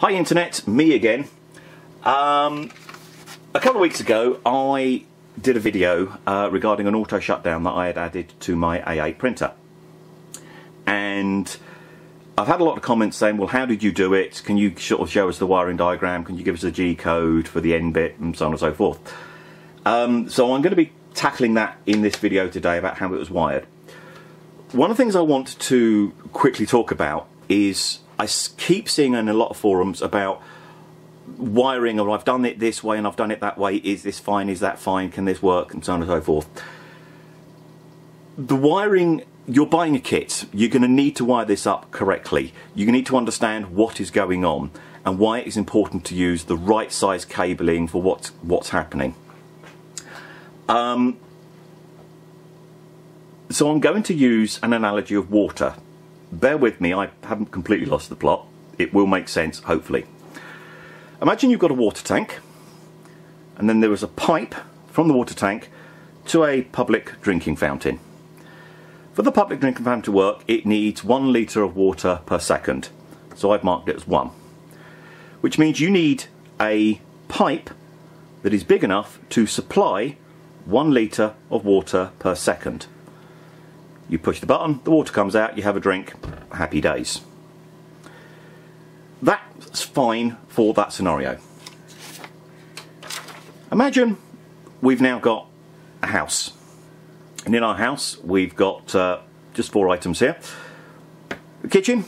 Hi internet, me again. A couple of weeks ago I did a video regarding an auto shutdown that I had added to my A8 printer, and I've had a lot of comments saying, well, how did you do it? Can you sort of show us the wiring diagram? Can you give us the G code for the end bit, and so on and so forth? So I'm going to be tackling that in this video today about how it was wired. One of the things I want to quickly talk about is I keep seeing in a lot of forums about wiring, or I've done it this way and I've done it that way, is this fine, is that fine, can this work, and so on and so forth. The wiring, you're buying a kit, you're going to need to wire this up correctly. You're going to need to understand what is going on and why it is important to use the right size cabling for what's happening. So I'm going to use an analogy of water. Bear with me, I haven't completely lost the plot. It will make sense, hopefully. Imagine you've got a water tank, and then there is a pipe from the water tank to a public drinking fountain. For the public drinking fountain to work, it needs 1 litre of water per second. So I've marked it as 1. Which means you need a pipe that is big enough to supply 1 litre of water per second. You push the button, the water comes out, you have a drink, happy days. That's fine for that scenario. Imagine we've now got a house, and in our house we've got just 4 items here. The kitchen,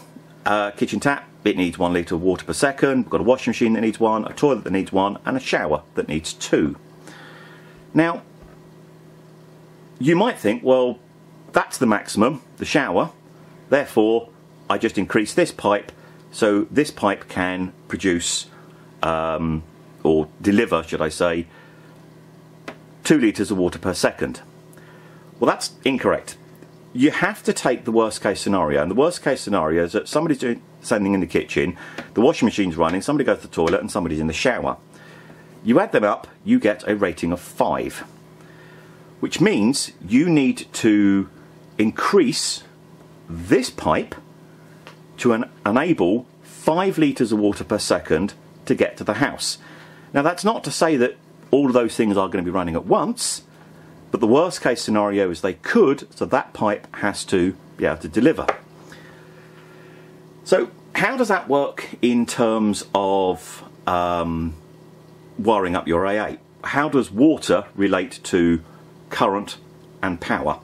kitchen tap, it needs 1 litre of water per second. We've got a washing machine that needs 1, a toilet that needs 1, and a shower that needs 2. Now, you might think, well, that's the maximum, the shower, therefore I just increase this pipe so this pipe can produce, or deliver should I say, 2 litres of water per second. Well, that's incorrect. You have to take the worst case scenario, and the worst case scenario is that somebody's doing something in the kitchen, the washing machine's running, somebody goes to the toilet, and somebody's in the shower. You add them up, you get a rating of 5, which means you need to increase this pipe to enable 5 litres of water per second to get to the house. Now, that's not to say that all of those things are going to be running at once, but the worst case scenario is they could, so that pipe has to be able to deliver. So how does that work in terms of wiring up your A8? How does water relate to current and power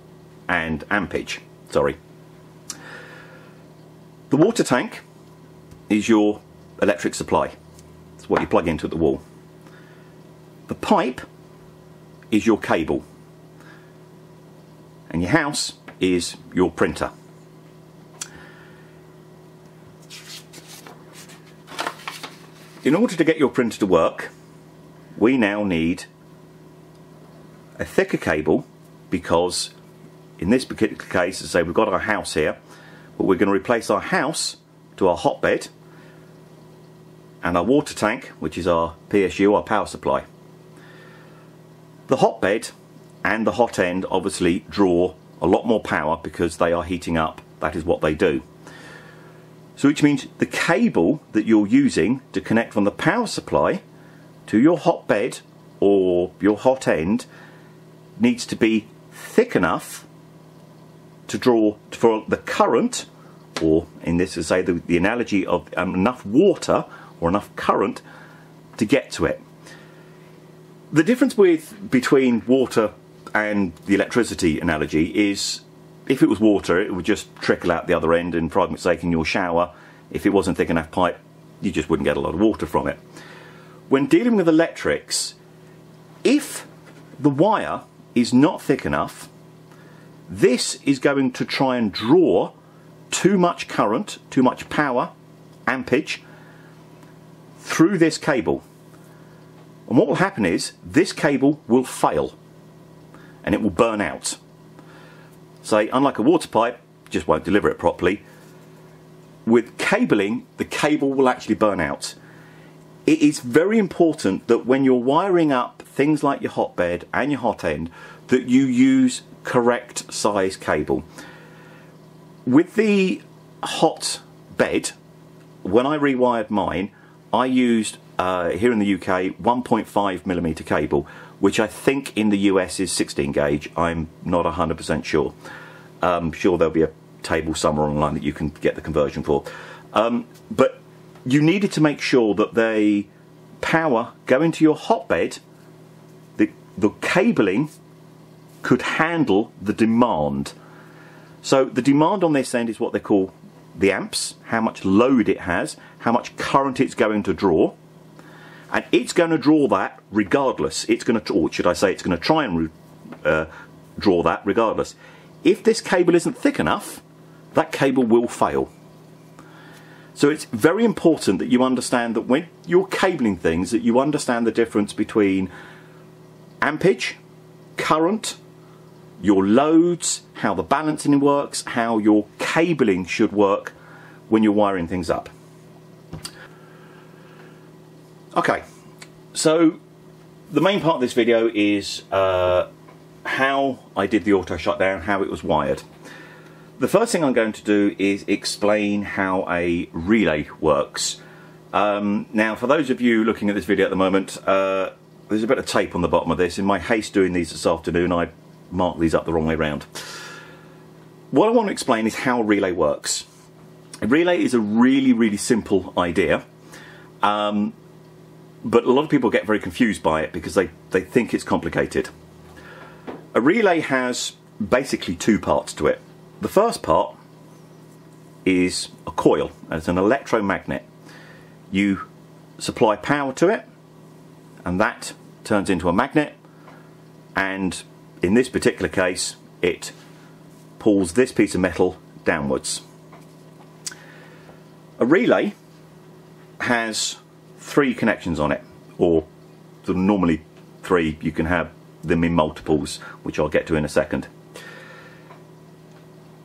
and ampage? Sorry. The water tank is your electric supply. It's what you plug into the wall. The pipe is your cable. And your house is your printer. In order to get your printer to work, we now need a thicker cable, because in this particular case, as I say, we've got our house here, but we're going to replace our house to our hotbed and our water tank, which is our PSU, our power supply. The hotbed and the hot end obviously draw a lot more power because they are heating up, that is what they do. So which means the cable that you're using to connect from the power supply to your hotbed or your hot end needs to be thick enough to draw for the current, or in this is say the analogy of enough water or enough current to get to it. The difference between water and the electricity analogy is, if it was water it would just trickle out the other end, and for argument's sake in your shower, if it wasn't thick enough pipe you just wouldn't get a lot of water from it. When dealing with electrics, if the wire is not thick enough, this is going to try and draw too much current, too much power, ampage, through this cable. And what will happen is this cable will fail and it will burn out. So unlike a water pipe, just won't deliver it properly. With cabling, the cable will actually burn out. It is very important that when you're wiring up things like your hotbed and your hot end, that you use correct size cable. With the hot bed, when I rewired mine, I used, here in the UK, 1.5mm cable, which I think in the US is 16 gauge. I'm not 100% sure. I'm sure there'll be a table somewhere online that you can get the conversion for. But you needed to make sure that the power going to your hotbed, the cabling could handle the demand. So the demand on this end is what they call the amps, how much load it has, how much current it's going to draw, and it's going to draw that regardless. It's going to, or should I say, it's going to try and draw that regardless. If this cable isn't thick enough, that cable will fail. So it's very important that you understand that when you're cabling things, that you understand the difference between ampage, current, your loads, how the balancing works, how your cabling should work when you're wiring things up. Okay, so the main part of this video is how I did the auto shutdown, how it was wired. The first thing I'm going to do is explain how a relay works. Now, for those of you looking at this video at the moment, there's a bit of tape on the bottom of this. In my haste doing these this afternoon, I marked these up the wrong way round. What I want to explain is how a relay works. A relay is a really, really simple idea, but a lot of people get very confused by it because they think it's complicated. A relay has basically two parts to it. The first part is a coil, as an electromagnet. You supply power to it, and that turns into a magnet, and in this particular case it pulls this piece of metal downwards. A relay has three connections on it, or normally three. You can have them in multiples, which I'll get to in a second.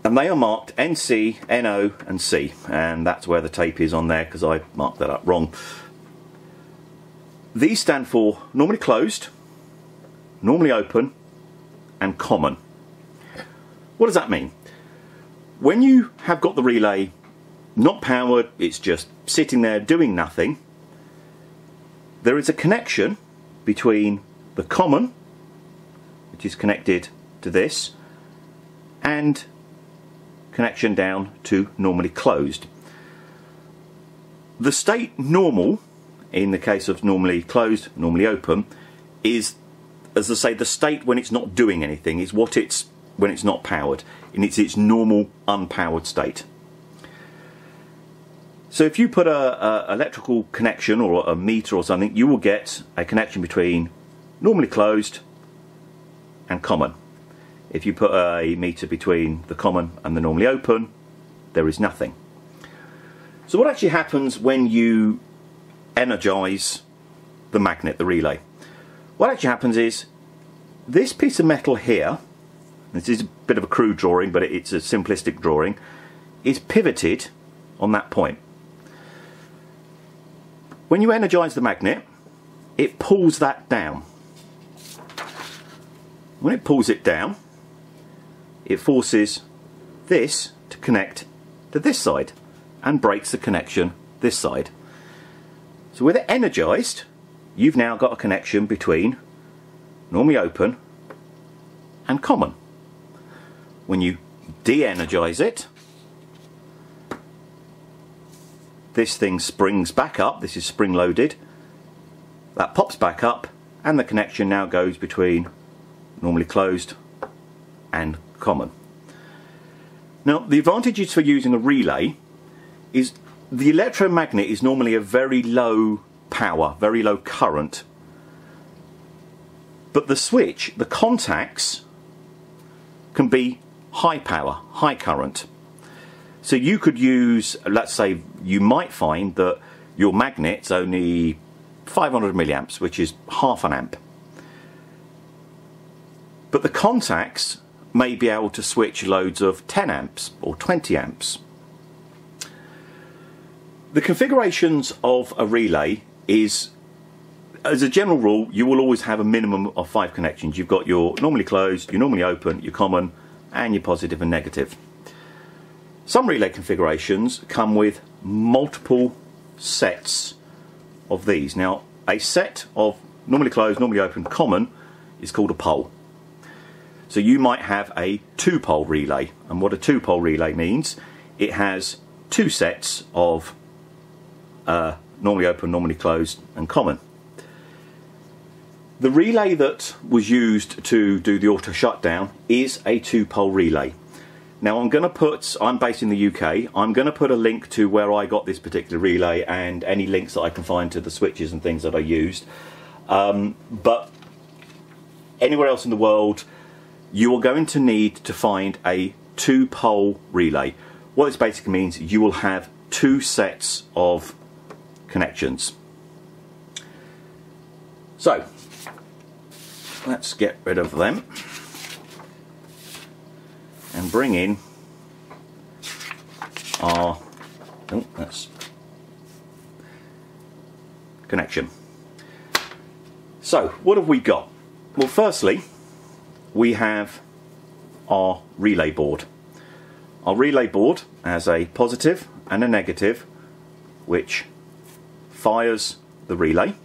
And they are marked NC, NO and C, and that's where the tape is on there because I marked that up wrong. These stand for normally closed, normally open and common. What does that mean? When you have got the relay not powered, it's just sitting there doing nothing, there is a connection between the common, which is connected to this, and connection down to normally closed. The state normal, in the case of normally closed, normally open, is, as I say, the state when it's not doing anything, is what it's when it's not powered, and it's its normal unpowered state. So if you put a electrical connection or a meter or something, you will get a connection between normally closed and common. If you put a meter between the common and the normally open, there is nothing. So what actually happens when you energize the magnet, the relay? What actually happens is this piece of metal here, this is a bit of a crude drawing, but it's a simplistic drawing, is pivoted on that point. When you energize the magnet, it pulls that down. When it pulls it down, it forces this to connect to this side and breaks the connection this side. So with it energized, you've now got a connection between normally open and common. When you de-energize it, this thing springs back up. This is spring loaded. That pops back up, and the connection now goes between normally closed and common. Now, the advantages for using a relay is the electromagnet is normally a very low power, very low current, but the switch, the contacts, can be high power, high current. So you could use, let's say you might find that your magnet's only 500 milliamps, which is half an amp. But the contacts may be able to switch loads of 10 amps or 20 amps. The configurations of a relay is, as a general rule, you will always have a minimum of 5 connections. You've got your normally closed, your normally open, your common, and your positive and negative. Some relay configurations come with multiple sets of these. Now, a set of normally closed, normally open, common is called a pole. So you might have a two-pole relay, and what a two-pole relay means, it has two sets of normally open, normally closed, and common. The relay that was used to do the auto shutdown is a two-pole relay. Now I'm based in the UK, I'm going to put a link to where I got this particular relay and any links that I can find to the switches and things that I used. But anywhere else in the world, you are going to need to find a two-pole relay. What this basically means, you will have two sets of connections. So, let's get rid of them and bring in our connection. So what have we got? Well, firstly we have our relay board. Our relay board has a positive and a negative which fires the relay.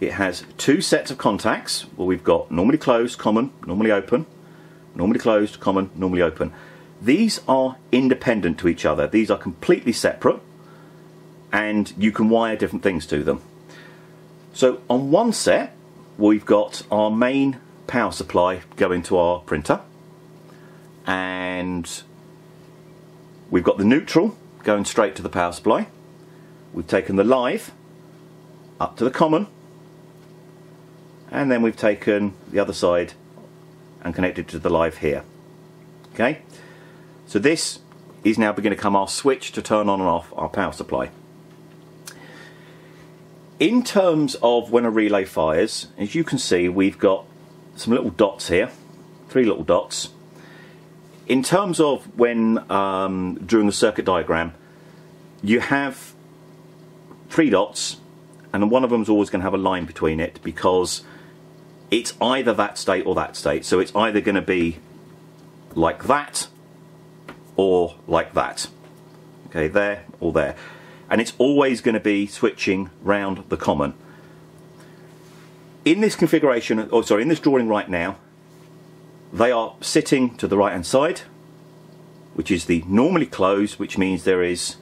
It has two sets of contacts. Well, we've got normally closed, common, normally open. Normally closed, common, normally open. These are independent to each other. These are completely separate and you can wire different things to them. So on one set we've got our main power supply going to our printer, and we've got the neutral going straight to the power supply. We've taken the live up to the common, and then we've taken the other side and connected to the live here. Okay, so this is now going to become our switch to turn on and off our power supply. In terms of when a relay fires, as you can see, we've got some little dots here, three little dots. In terms of when during the circuit diagram, you have three dots, and one of them is always going to have a line between it because it's either that state or that state. So it's either going to be like that or like that. Okay, there or there. And it's always going to be switching round the common. In this configuration, oh sorry, in this drawing right now, they are sitting to the right hand side, which is the normally closed, which means there is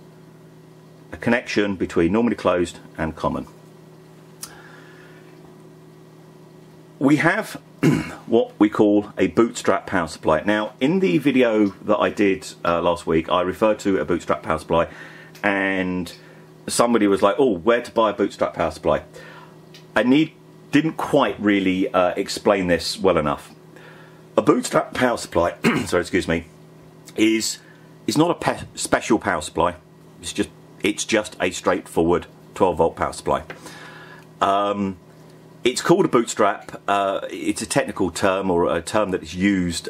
a connection between normally closed and common. We have what we call a bootstrap power supply. Now, in the video that I did last week, I referred to a bootstrap power supply, and somebody was like, oh, where to buy a bootstrap power supply? I didn't quite really explain this well enough. A bootstrap power supply, sorry, excuse me, is not a special power supply. It's just a straightforward 12-volt power supply. It's called a bootstrap. It's a technical term, or a term that is used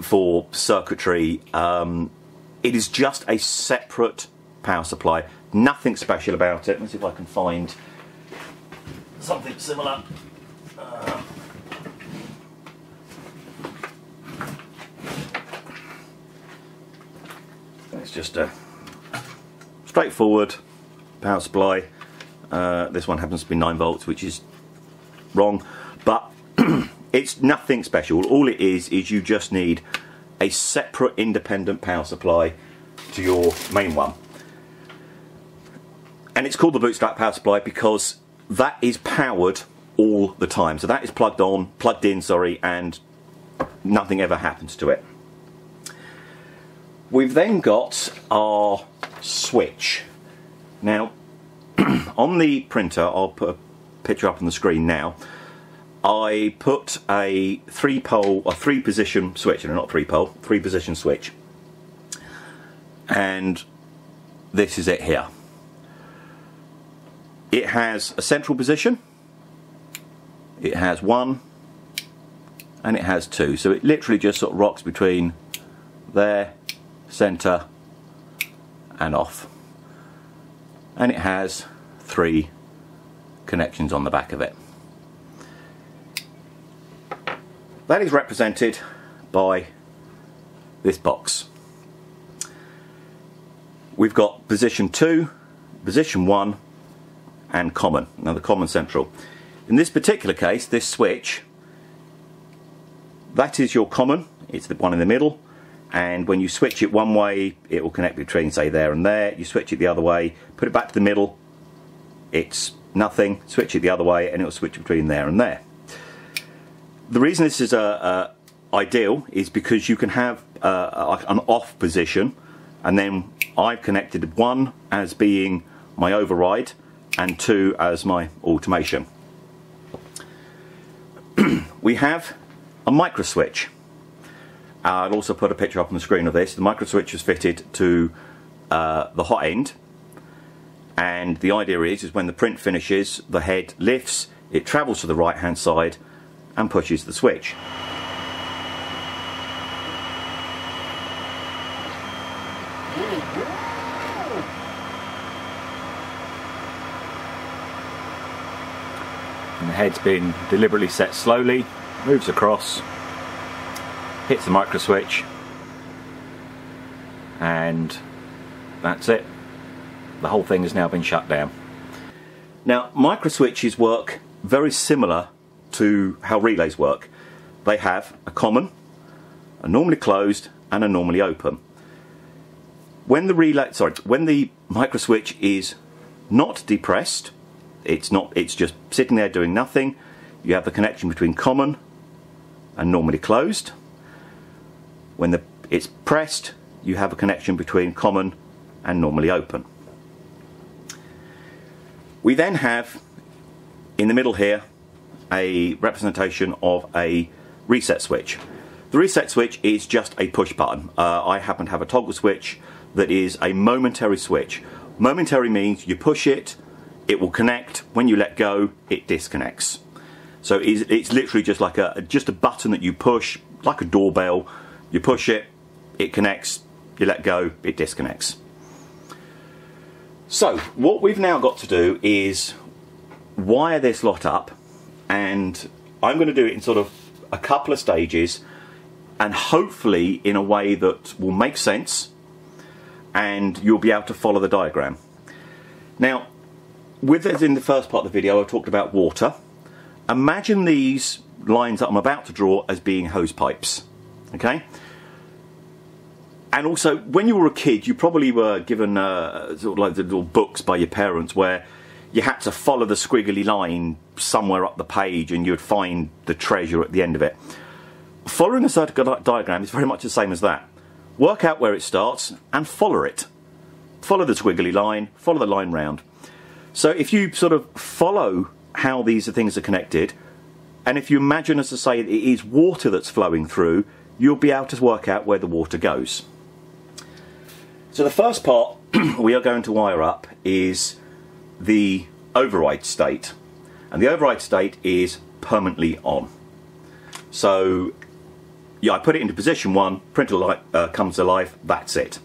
for circuitry. It is just a separate power supply. Nothing special about it. Let's see if I can find something similar. It's just a straightforward power supply. This one happens to be 9 volts, which is wrong, but it's nothing special. All it is you just need a separate independent power supply to your main one. And it's called the bootstrap power supply because that is powered all the time. So that is plugged in, and nothing ever happens to it. We've then got our switch. Now, on the printer, I'll put a picture up on the screen now, I put a three-position switch. And this is it here. It has a central position, it has one, and it has two. So it literally just sort of rocks between there, centre, and off. And it has three connections on the back of it. That is represented by this box. We've got position 2, position 1, and common. Now the common central. In this particular case, this switch, that is your common, it's the one in the middle, and when you switch it one way, it will connect between, say, there and there. You switch it the other way, put it back to the middle, it's nothing. Switch it the other way, and it will switch between there and there. The reason this is ideal is because you can have an off position, and then I've connected one as being my override and two as my automation. We have a micro switch. I'll also put a picture up on the screen of this. The micro switch is fitted to the hot end, and the idea is when the print finishes, the head lifts, it travels to the right hand side and pushes the switch. And the head's been deliberately set slowly, moves across, hits the micro switch, and that's it. The whole thing has now been shut down. Now, micro switches work very similar to how relays work. They have a common, a normally closed, and a normally open. When the micro switch is not depressed, it's just sitting there doing nothing. You have the connection between common and normally closed. When it's pressed, you have a connection between common and normally open. We then have, in the middle here, a representation of a reset switch. The reset switch is just a push button. I happen to have a toggle switch that is a momentary switch. Momentary means you push it, it will connect. When you let go, it disconnects. So it's literally just like a button that you push, like a doorbell. You push it, it connects. You let go, it disconnects. So what we've now got to do is wire this lot up, and I'm going to do it in sort of a couple of stages, and hopefully in a way that will make sense and you'll be able to follow the diagram. Now, with this, in the first part of the video I talked about water. Imagine these lines that I'm about to draw as being hose pipes, okay? And also, when you were a kid, you probably were given sort of like the little books by your parents where you had to follow the squiggly line somewhere up the page and you'd find the treasure at the end of it. Following a circular diagram is very much the same as that. Work out where it starts and follow it. Follow the squiggly line, follow the line round. So if you sort of follow how these things are connected, and if you imagine, as I say, it is water that's flowing through, you'll be able to work out where the water goes. So the first part we are going to wire up is the override state. And the override state is permanently on. So yeah, I put it into position 1, printer light comes to life, that's it.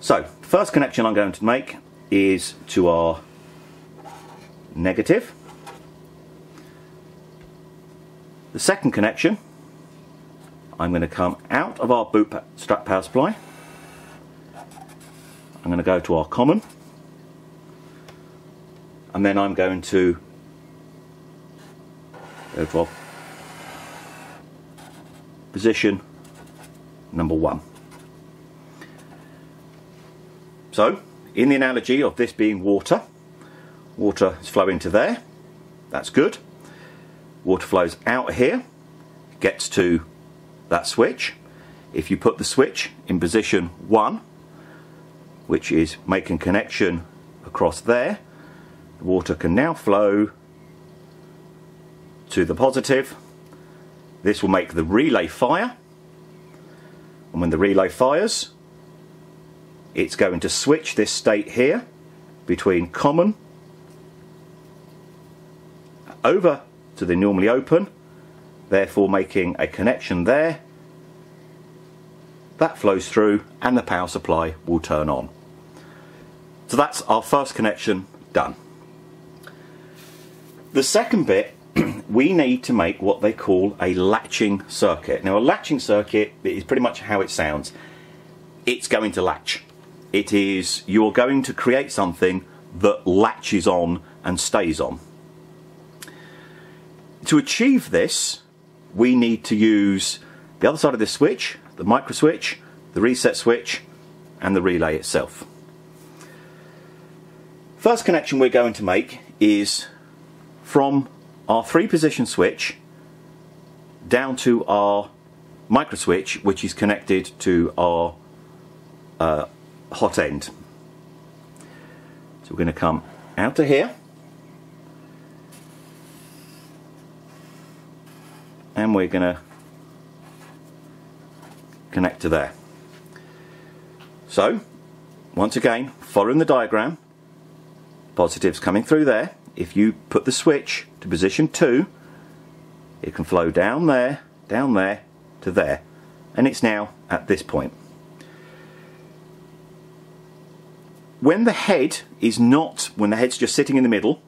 So first connection I'm going to make is to our negative. The second connection, I'm going to come out of our bootstrap power supply. I'm going to go to our common, and then I'm going to go to our position number 1. So, in the analogy of this being water, water is flowing to there, that's good. Water flows out here, gets to that switch. If you put the switch in position 1, which is making connection across there, water can now flow to the positive. This will make the relay fire, and when the relay fires, it's going to switch this state here between common over to the normally open, therefore making a connection there. That flows through and the power supply will turn on. So that's our first connection done. The second bit, we need to make what they call a latching circuit. Now, a latching circuit is pretty much how it sounds. It's going to latch. It is, you're going to create something that latches on and stays on. To achieve this, we need to use the other side of this switch, the micro switch, the reset switch, and the relay itself. First connection we're going to make is from our 3-position switch down to our micro switch, which is connected to our hot end. So we're going to come out to here, and we're going to connect to there. So once again, following the diagram, positive's coming through there. If you put the switch to position 2, it can flow down there, to there, and it's now at this point. When the head's just sitting in the middle,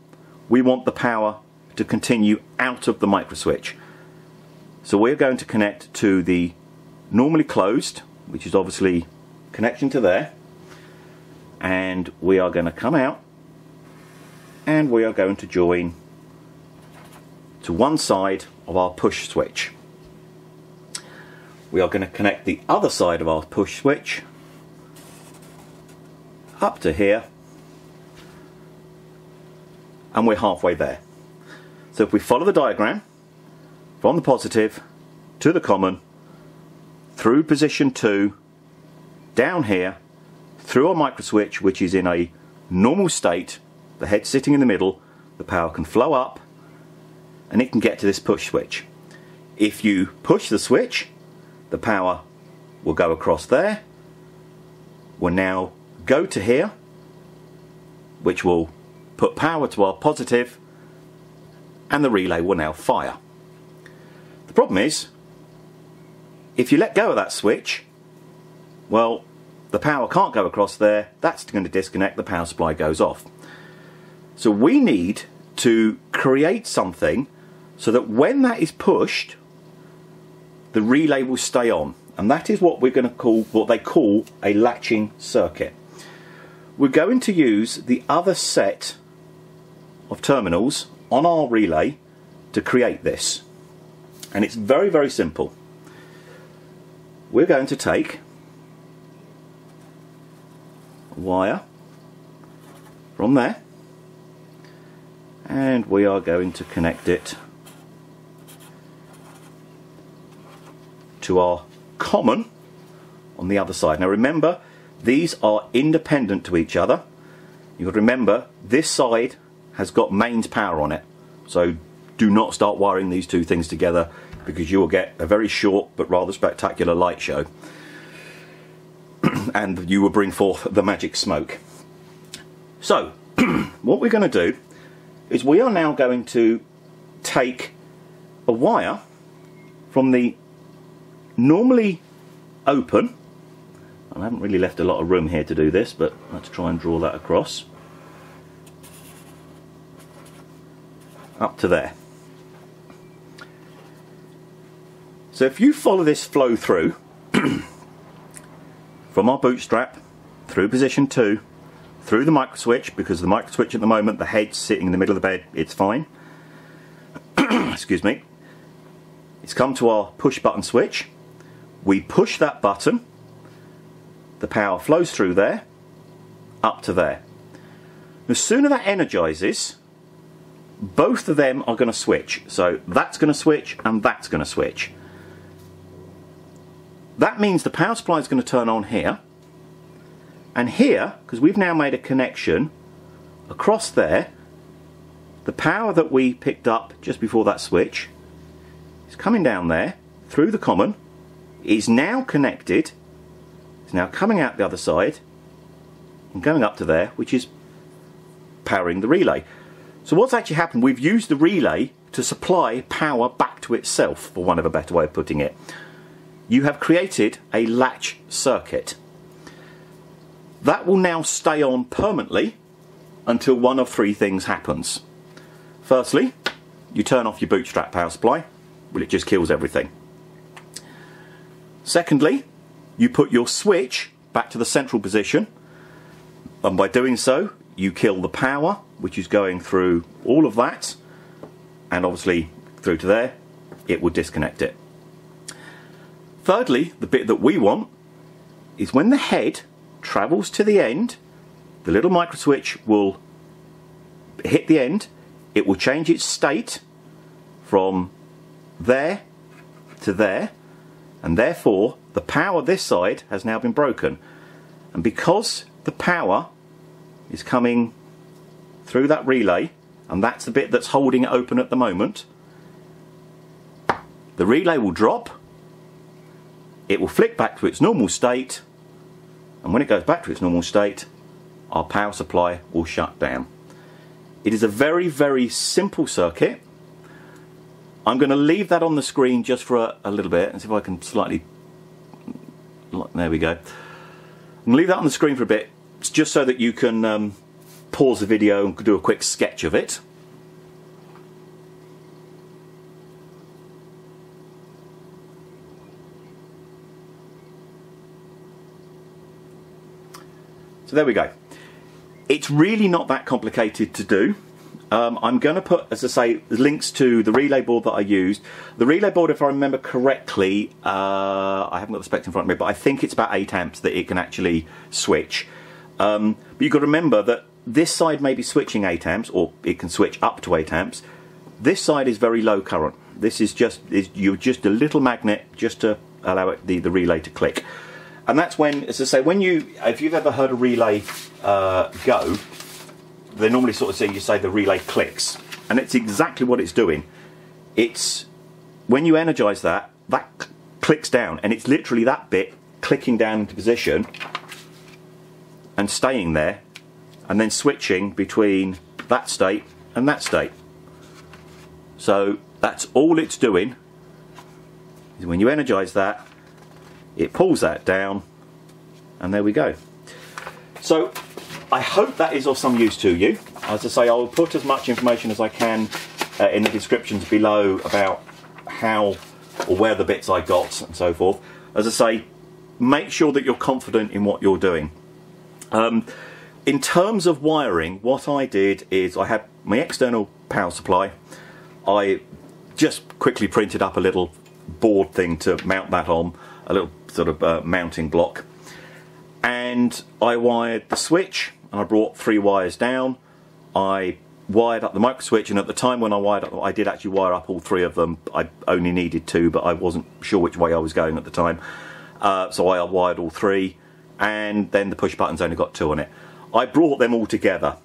we want the power to continue out of the micro switch. So we're going to connect to the normally closed, which is obviously connection to there, and we are going to come out, and we are going to join to one side of our push switch. We are going to connect the other side of our push switch up to here, and we're halfway there. So if we follow the diagram from the positive to the common, through position 2, down here, through our micro switch, which is in a normal state, the head sitting in the middle, the power can flow up and it can get to this push switch. If you push the switch, the power will go across there, will now go to here, which will put power to our positive, and the relay will now fire. The problem is, if you let go of that switch, well, the power can't go across there, that's going to disconnect, the power supply goes off. So we need to create something so that when that is pushed, the relay will stay on, and that is what we're going to call, what they call, a latching circuit. We're going to use the other set of terminals on our relay to create this, and it's very, very simple. We're going to take a wire from there, and we are going to connect it to our common on the other side. Now remember, these are independent to each other. You would remember this side has got mains power on it, so do not start wiring these two things together, because you will get a very short but rather spectacular light show and you will bring forth the magic smoke. So what we're going to do is we are now going to take a wire from the normally open, and I haven't really left a lot of room here to do this, but let's try and draw that across up to there. So if you follow this flow through from our bootstrap through position 2, through the micro switch, because the micro switch at the moment, the head's sitting in the middle of the bed, it's fine. Excuse me. It's come to our push button switch. We push that button, the power flows through there, up to there. The sooner that energizes, both of them are going to switch. So that's going to switch and that's going to switch. That means the power supply is going to turn on here. And here, because we've now made a connection across there, the power that we picked up just before that switch is coming down there through the common, is now connected, it's now coming out the other side and going up to there, which is powering the relay. So what's actually happened, we've used the relay to supply power back to itself, for want of a better way of putting it. You have created a latch circuit. That will now stay on permanently until one of three things happens. Firstly, you turn off your bootstrap power supply. Well, it just kills everything. Secondly, you put your switch back to the central position, and by doing so, you kill the power, which is going through all of that, and obviously through to there, it will disconnect it. Thirdly, the bit that we want is when the head travels to the end, the little microswitch will hit the end, it will change its state from there to there, and therefore the power this side has now been broken. And because the power is coming through that relay, and that's the bit that's holding it open at the moment, the relay will drop, it will flick back to its normal state, and when it goes back to its normal state, our power supply will shut down. It is a very, very simple circuit. I'm going to leave that on the screen just for a little bit, and see if I can slightly... There we go. I'm going to leave that on the screen for a bit, just so that you can pause the video and do a quick sketch of it. So there we go. It's really not that complicated to do. I'm going to put, as I say, links to the relay board that I used. The relay board, if I remember correctly, I haven't got the specs in front of me, but I think it's about 8 amps that it can actually switch. But you've got to remember that this side may be switching 8 amps, or it can switch up to 8 amps. This side is very low current. This is just a little magnet just to allow it, the relay to click. And that's when, as I say, when if you've ever heard a relay go, they normally sort of say, you say the relay clicks, and it's exactly what it's doing. It's when you energize that, that clicks down, and it's literally that bit clicking down into position and staying there, and then switching between that state and that state. So that's all it's doing, is when you energize that, it pulls that down, and there we go. So I hope that is of some use to you. As I say, I'll put as much information as I can in the descriptions below about how or where the bits I got and so forth. As I say, make sure that you're confident in what you're doing. In terms of wiring, what I did is I had my external power supply. I just quickly printed up a little board thing to mount that on, a little sort of mounting block, and I wired the switch, and I brought 3 wires down. I wired up the micro switch, and at the time when I wired up, I did actually wire up all 3 of them. I only needed 2, but I wasn't sure which way I was going at the time, so I wired all 3, and then the push button's only got 2 on it. I brought them all together.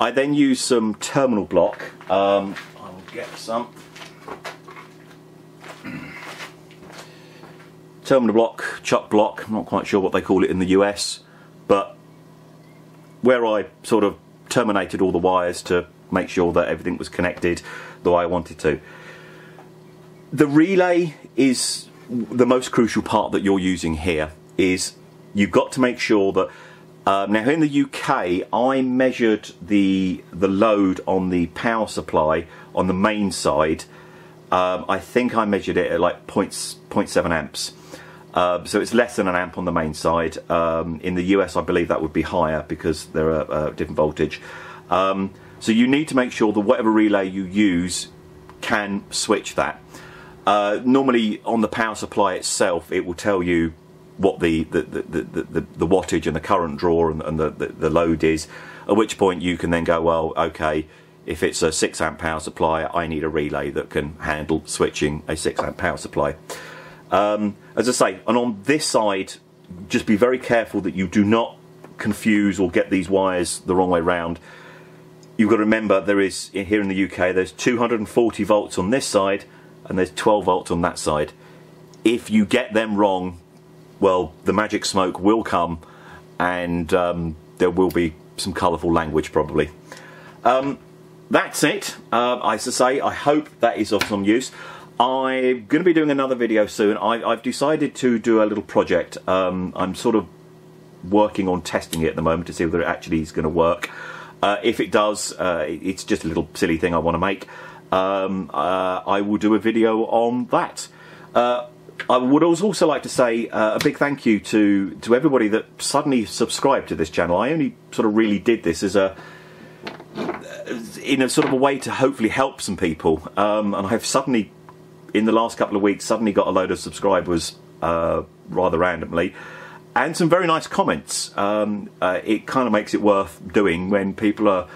I then used some terminal block. I'll get some terminal block, chuck block, I'm not quite sure what they call it in the US, but where I sort of terminated all the wires to make sure that everything was connected the way I wanted to. The relay is the most crucial part that you're using here. Is you've got to make sure that, now in the UK I measured the load on the power supply on the main side. I think I measured it at like 0.7 amps. So it's less than an amp on the main side. In the US I believe that would be higher because there are different voltage. So you need to make sure that whatever relay you use can switch that. Normally on the power supply itself it will tell you what the wattage and the current draw and the load is, at which point you can then go, well, okay, if it's a 6 amp power supply I need a relay that can handle switching a 6 amp power supply. As I say, and on this side, just be very careful that you do not confuse or get these wires the wrong way round. You've got to remember, there is, here in the UK, there's 240 volts on this side and there's 12 volts on that side. If you get them wrong, well, the magic smoke will come, and there will be some colourful language probably. That's it. As I say, I hope that is of some use. I'm going to be doing another video soon. I've decided to do a little project. I'm sort of working on testing it at the moment to see whether it actually is going to work. If it does, it's just a little silly thing I want to make. I will do a video on that. I would also like to say a big thank you to everybody that suddenly subscribed to this channel. I only sort of really did this as in a way to hopefully help some people, and I've suddenly, in the last couple of weeks, suddenly got a load of subscribers rather randomly, and some very nice comments. It kind of makes it worth doing when people are